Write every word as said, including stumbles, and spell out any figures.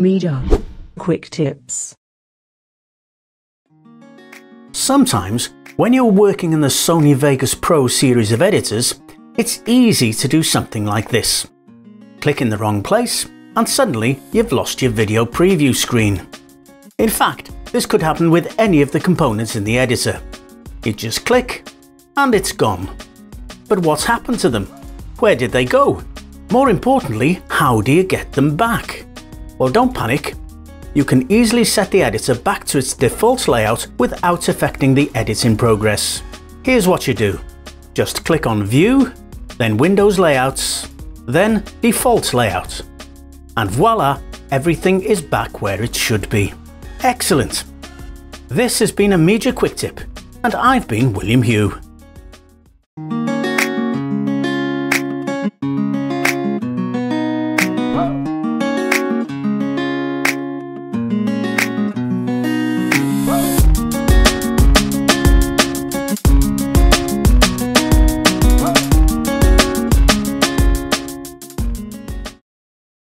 Media. Quick tips. Sometimes, when you're working in the Sony Vegas Pro series of editors, it's easy to do something like this. Click in the wrong place, and suddenly you've lost your video preview screen. In fact, this could happen with any of the components in the editor. You just click, and it's gone. But what's happened to them? Where did they go? More importantly, how do you get them back? Well, don't panic. You can easily set the editor back to its default layout without affecting the edit in progress. Here's what you do. Just click on View, then Windows Layouts, then Default Layout. And voila, everything is back where it should be. Excellent! This has been a Media Quick Tip, and I've been William Hugh.